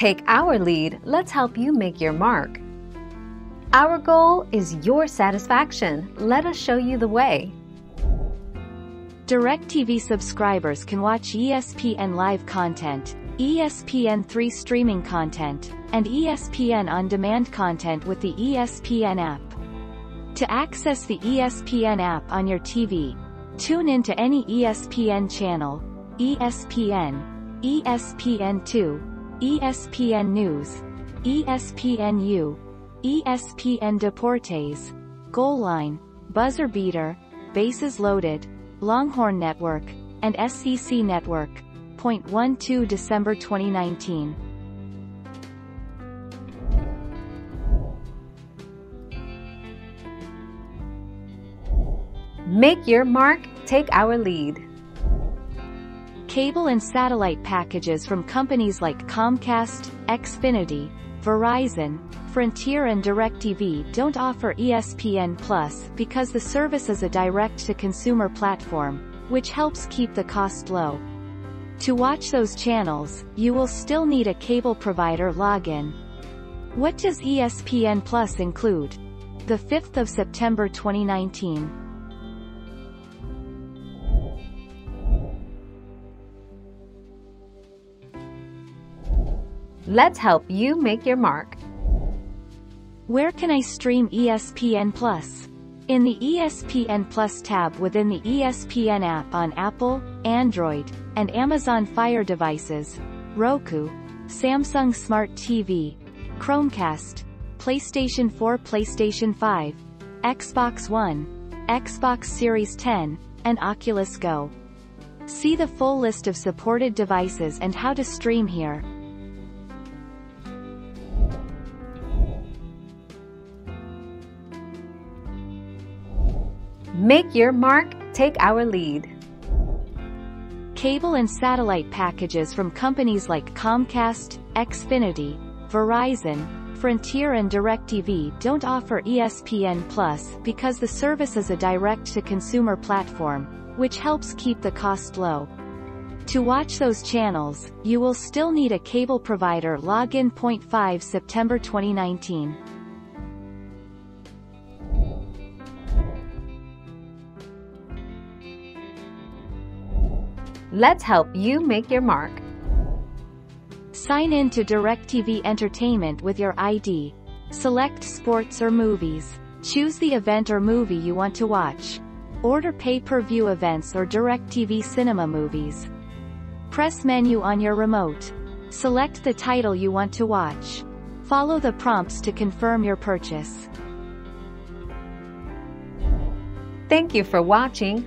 Take our lead, let's help you make your mark. Our goal is your satisfaction. Let us show you the way. DirecTV subscribers can watch ESPN live content, ESPN3 streaming content, and ESPN on-demand content with the ESPN app. To access the ESPN app on your TV, tune into any ESPN channel, ESPN, ESPN2, ESPN News, ESPNU, ESPN Deportes, Goal Line, Buzzer Beater, Bases Loaded, Longhorn Network, and SEC Network. 12 December 2019. Make your mark, take our lead. Cable and satellite packages from companies like Comcast, Xfinity, Verizon, Frontier and DirecTV don't offer ESPN+ because the service is a direct-to-consumer platform, which helps keep the cost low. To watch those channels, you will still need a cable provider login. What does ESPN+ include? The 5th of September 2019. Let's help you make your mark. Where can I stream ESPN+? In the ESPN+ tab within the ESPN app on Apple, Android, and Amazon Fire devices, Roku, Samsung Smart TV, Chromecast, PlayStation 4, PlayStation 5, Xbox One, Xbox Series X, and Oculus Go. See the full list of supported devices and how to stream here. Make your mark, take our lead. Cable and satellite packages from companies like Comcast, Xfinity, Verizon, Frontier and DirecTV don't offer ESPN+ because the service is a direct-to-consumer platform, which helps keep the cost low. To watch those channels, you will still need a cable provider login. 5 September 2019. Let's help you make your mark. Sign in to DirecTV Entertainment with your ID. Select sports or movies. Choose the event or movie you want to watch. Order pay-per-view events or DirecTV Cinema movies. Press menu on your remote. Select the title you want to watch. Follow the prompts to confirm your purchase. Thank you for watching.